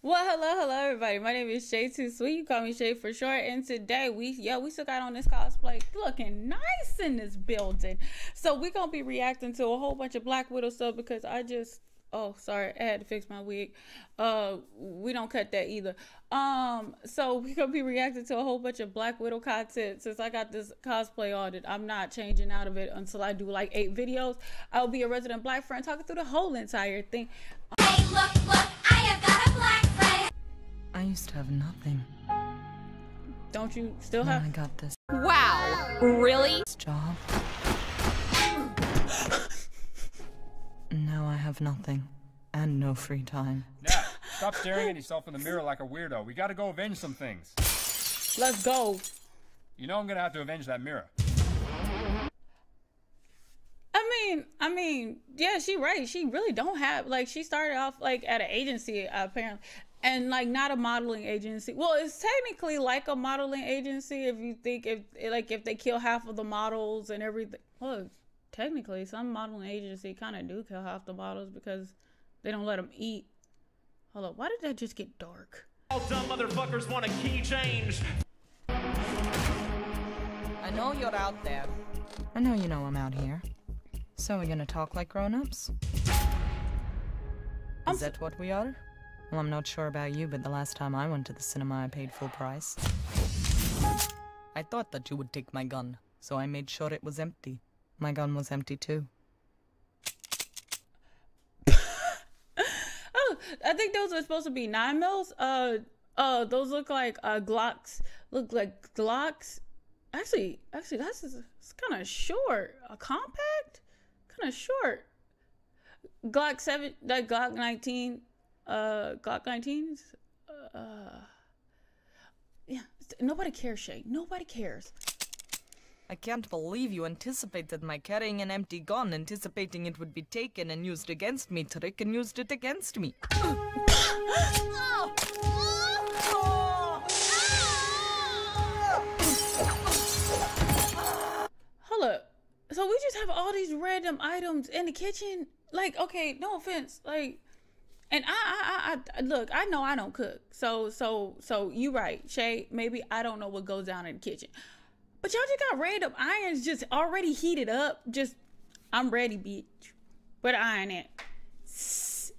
Well, hello everybody. My name is Shay Too Sweet. You call me Shay for short. And today we still got on this cosplay, looking nice in this building. So we're gonna be reacting to a whole bunch of Black Widow stuff because I had to fix my wig. We don't cut that either. So we're gonna be reacting to a whole bunch of Black Widow content. Since I got this cosplay audit, I'm not changing out of it until I do like 8 videos. I'll be a resident black friend talking through the whole entire thing. Hey, look, I have got a black friend. I used to have nothing. Don't you still have? I got this. Wow, really? This job. Now I have nothing, and no free time. Now, stop staring at yourself in the mirror like a weirdo. We gotta go avenge some things. Let's go. You know I'm gonna have to avenge that mirror. I mean, yeah, she right. She really don't have, like, she started off, like, at an agency, apparently. And, like, not a modeling agency. Well, it's technically like a modeling agency if you think, if they kill half of the models and everything. Well, technically, some modeling agency kind of do kill half the models because they don't let them eat. Hold up, why did that just get dark? All dumb motherfuckers want a key change. I know you're out there. I know you know I'm out here. So we're gonna talk like grown-ups? Is that what we are? Well, I'm not sure about you, but the last time I went to the cinema, I paid full price. I thought that you would take my gun, so I made sure it was empty. My gun was empty too. Oh, I think those are supposed to be 9mm. Those look like Glocks. Look like Glocks. Actually, it's kind of short. A compact, kind of short. Glock 7, like Glock 19. Glock 19s. Yeah, nobody cares, Shay. Nobody cares. I can't believe you anticipated my carrying an empty gun, anticipating it would be taken and used against me. Trick and used it against me. Hold up. So we just have all these random items in the kitchen? Like, okay, no offense. Like, and I look, I know I don't cook. So you right, Shay. Maybe I don't know what goes down in the kitchen. But y'all just got random irons just already heated up. Just, I'm ready, bitch. Where the iron at?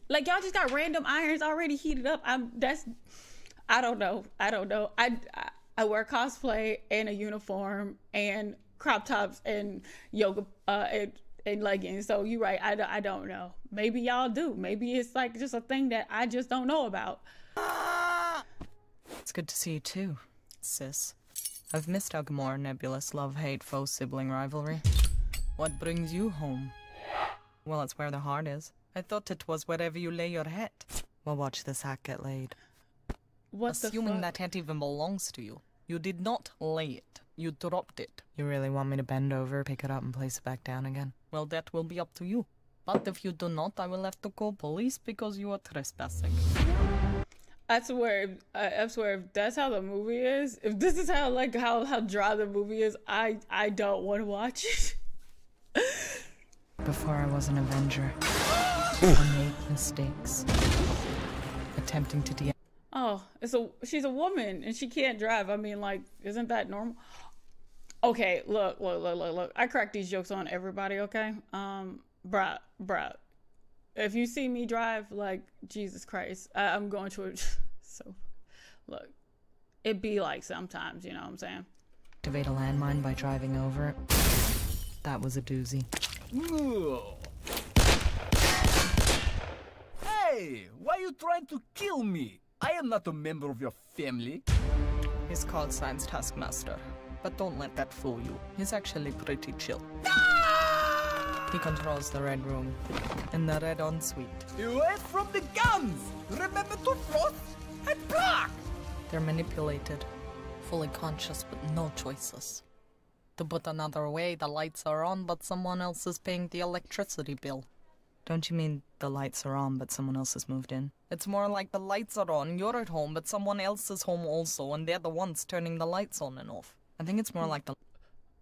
Like, y'all just got random irons already heated up. I don't know. I wear cosplay and a uniform and crop tops and yoga and leggings. So you're right. I don't know. Maybe y'all do. Maybe it's like just a thing that I just don't know about. It's good to see you too, sis. I've missed our more nebulous love-hate foe-sibling rivalry. What brings you home? Well, it's where the heart is. I thought it was wherever you lay your head. Well, watch this hack get laid. What the fuck? Assuming that hat even belongs to you. You did not lay it. You dropped it. You really want me to bend over, pick it up, and place it back down again? Well, that will be up to you. But if you do not, I will have to call police because you are trespassing. I swear, if that's how the movie is, if this is how, like, how dry the movie is, I don't want to watch it. Before I was an Avenger, I made mistakes. Attempting to de- Oh, she's a woman, and she can't drive. I mean, like, isn't that normal? Okay, look. I crack these jokes on everybody, okay? Bruh. If you see me drive, like, Jesus Christ, I'm going to a... So, look, it be like sometimes, you know what I'm saying? Activate a landmine by driving over it. That was a doozy. Ooh. Hey, why are you trying to kill me? I am not a member of your family. He's called Science Taskmaster, but don't let that fool you. He's actually pretty chill. He controls the Red Room and the Red Ensuite. Away from the guns! Remember to floss and block! They're manipulated, fully conscious, but no choices. To put another way, the lights are on, but someone else is paying the electricity bill. Don't you mean the lights are on, but someone else has moved in? It's more like the lights are on, you're at home, but someone else is home also, and they're the ones turning the lights on and off. I think it's more like the...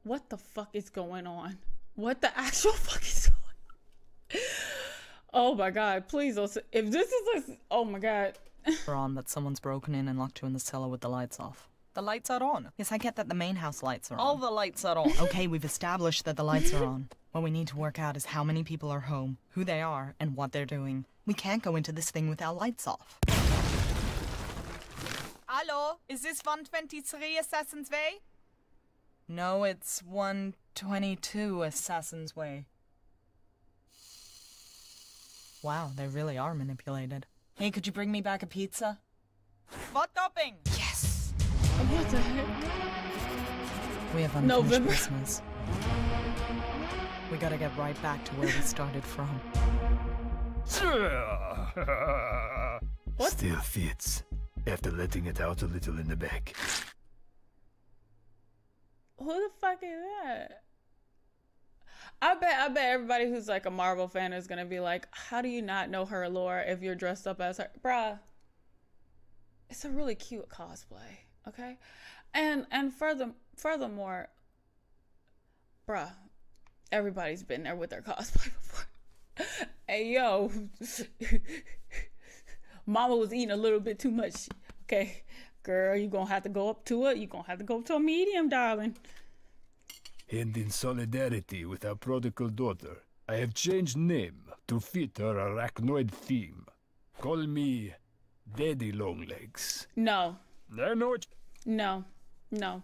What the fuck is going on? What the actual fuck is going on? Oh my God, please don't say, if this is, oh my God. We're on that someone's broken in and locked you in the cellar with the lights off. The lights are on. Yes, I get that the main house lights are on. All the lights are on. Okay, we've established that the lights are on. What we need to work out is how many people are home, who they are, and what they're doing. We can't go into this thing with our lights off. Hello? Is this 123 Assassin's Way? No, it's 122 Assassin's Way. Wow, they really are manipulated. Hey, could you bring me back a pizza? What topping? Yes! What the heck? We have unfinished Christmas. We gotta get right back to where we started from. What? Still fits. After letting it out a little in the back. Who the fuck is that? I bet everybody who's like a Marvel fan is gonna be like, how do you not know her lore if you're dressed up as her? Bruh, it's a really cute cosplay, okay? And furthermore, bruh, everybody's been there with their cosplay before. Hey, yo, mama was eating a little bit too much, okay? Girl, you're gonna have to go up to it. You're gonna have to go up to a medium, darling. And in solidarity with our prodigal daughter, I have changed name to fit her arachnoid theme. Call me Daddy Longlegs. No. I know it. No. No.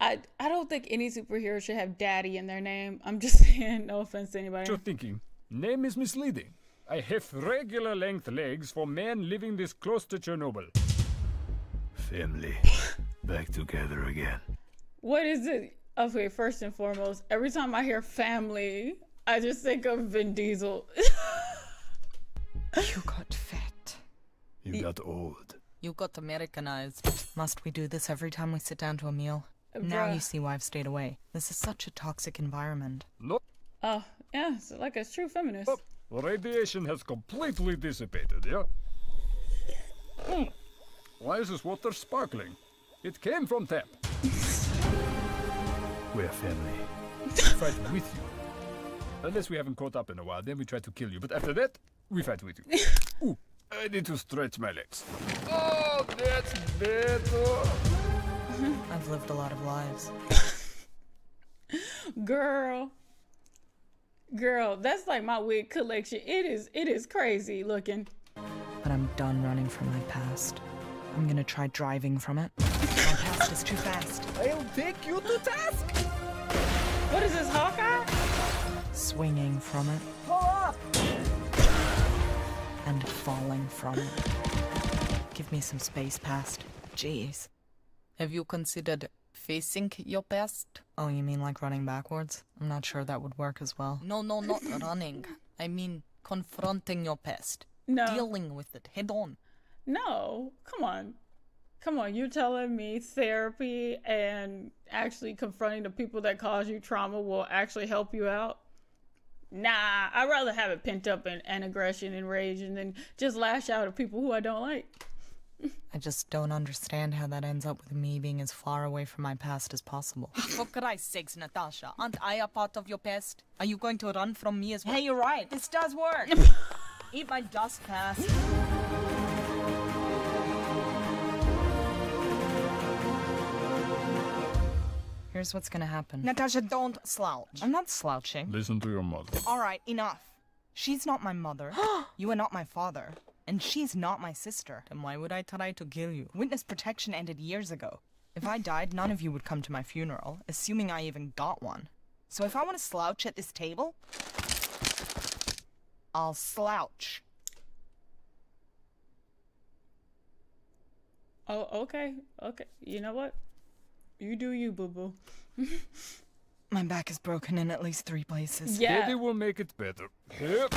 I don't think any superhero should have daddy in their name. I'm just saying, no offense to anybody. You're thinking, name is misleading. I have regular length legs for men living this close to Chernobyl. Family, back together again. What is it? Okay, first and foremost, every time I hear family, I just think of Vin Diesel. You got fat. You got old. You got Americanized. Must we do this every time we sit down to a meal? Bruh. Now you see why I've stayed away. This is such a toxic environment. No. Oh, yeah, so like a true feminist. Oh, radiation has completely dissipated, yeah? Mm. Why is this water sparkling? It came from tap. We're family. Fight with you. Unless we haven't caught up in a while, then we try to kill you. But after that, we fight with you. Ooh, I need to stretch my legs. Oh, that's better. I've lived a lot of lives. Girl, that's like my wig collection. It is crazy looking. But I'm done running from my past. I'm gonna try driving from it. My past is too fast. I'll take you to task! What is this, Hawkeye? Swinging from it. Pull up! And falling from it. Give me some space, past. Jeez. Have you considered facing your past? Oh, you mean like running backwards? I'm not sure that would work as well. No, not running. I mean confronting your past. No. Dealing with it head on. No, come on. Come on, you're telling me therapy and actually confronting the people that cause you trauma will actually help you out? Nah, I'd rather have it pent up in aggression and rage and then just lash out at people who I don't like. I just don't understand how that ends up with me being as far away from my past as possible. For Christ's sakes, Natasha, aren't I a part of your past? Are you going to run from me as well? Hey, you're right. This does work. Eat my dust, past. Here's what's gonna happen. Natasha, don't slouch. I'm not slouching. Listen to your mother. All right, enough. She's not my mother. You are not my father. And she's not my sister. Then why would I try to kill you? Witness protection ended years ago. If I died, none of you would come to my funeral, assuming I even got one. So if I want to slouch at this table, I'll slouch. Oh, okay. Okay. You know what? You do you, boo-boo. My back is broken in at least 3 places. Yeah. Daddy will make it better. Yep.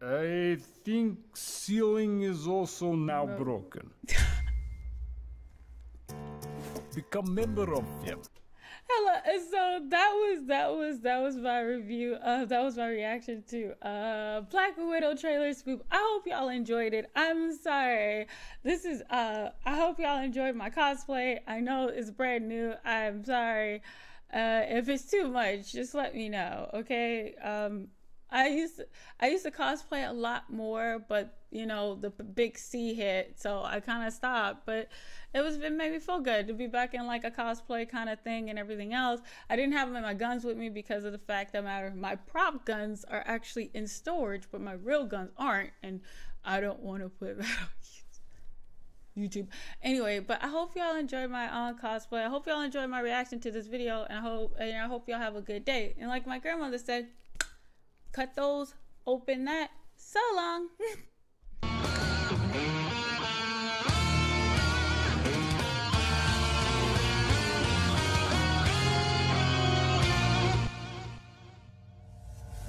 I think ceiling is also now broken. Become member of him. Hello. So that was my review. That was my reaction to Black Widow trailer spoop. I hope y'all enjoyed it. I'm sorry. This is I hope y'all enjoyed my cosplay. I know it's brand new. I'm sorry. If it's too much, just let me know. Okay. I used to cosplay a lot more, but you know, the big C hit, so I kind of stopped. But it made me feel good to be back in like a cosplay kind of thing and everything else. I didn't have my guns with me because of the fact that my prop guns are actually in storage, but my real guns aren't, and I don't want to put that on YouTube. Anyway, but I hope y'all enjoyed my cosplay. I hope y'all enjoyed my reaction to this video, and I hope y'all have a good day. And like my grandmother said, cut those, open that. So long.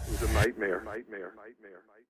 It was a nightmare.